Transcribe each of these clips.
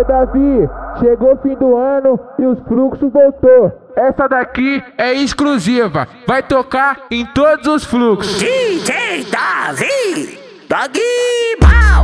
DJ Davi, chegou o fim do ano e os fluxos voltou. Essa daqui é exclusiva, vai tocar em todos os fluxos. DJ Davi DogDog.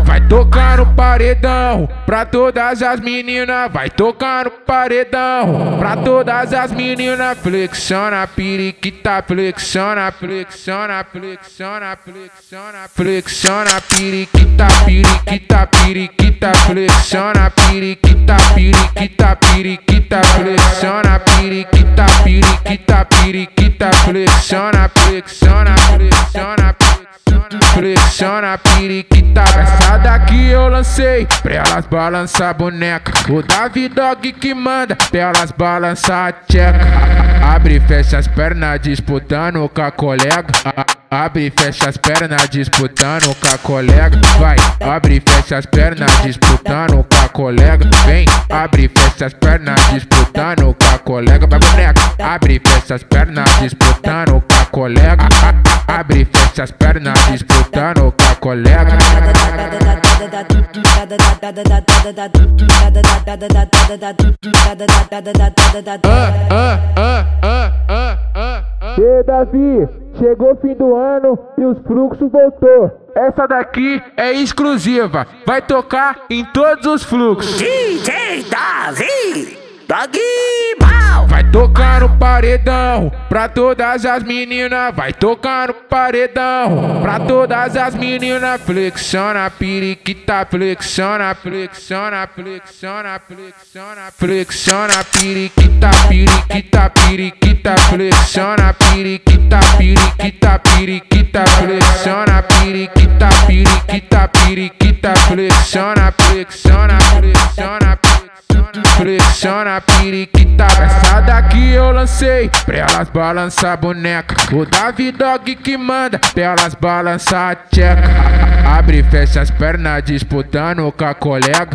Vai tocar no paredão pra todas as meninas. Vai tocar no paredão pra todas as meninas. Flexiona piriquita, flexiona, flexiona, flexiona, flexiona, flexiona piriquita, piriquita, piriquita, flexiona piriquita, piriquita, piriquita, flexiona piriquita, piriquita, piriquita, flexiona, flexiona, flexiona, flexiona piriquita. Essa daqui eu lancei pra elas balançar a boneca. O Davi Dog que manda pra elas balançar a tcheca. Abre e fecha as pernas disputando com a colega. Abre e fecha as pernas disputando com a colega. Vai, abre e fecha as pernas disputando com a colega. Vem, abre e fecha as pernas disputando com a colega. Vai boneca, abre e fecha as pernas disputando com a colega. Abre e fecha as pernas disputando com a colega. E Davi, chegou o fim do ano e os fluxos voltou. Essa daqui é exclusiva, vai tocar em todos os fluxos. DJ Davi DogDog. Vai tocar no paredão pra todas as meninas. Vai tocar no paredão pra todas as meninas. Flexiona piriquita, flexiona, flexiona, flexiona, flexiona, flexiona piriquita, piriquita, piriquita, flexiona piriquita, piriquita, piriquita, flexiona piriquita, piriquita, piriquita, flexiona, flexiona, flexiona, flexiona piriquita. Essa daqui eu lancei pra elas balançar a boneca. O Davi Dog que manda pra elas balançar a tcheca. Abre e fecha as pernas disputando com a colega.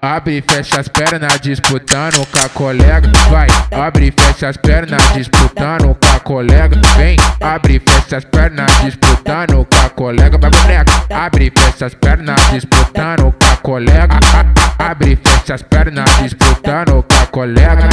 Abre e fecha as pernas disputando com a colega. Vai, abre e fecha as pernas disputando com a colega. Vem, abre e fecha as pernas disputando com a colega. Vai boneca, abre e fecha as pernas disputando com a colega. Abre e fecha as pernas disputando com a colega.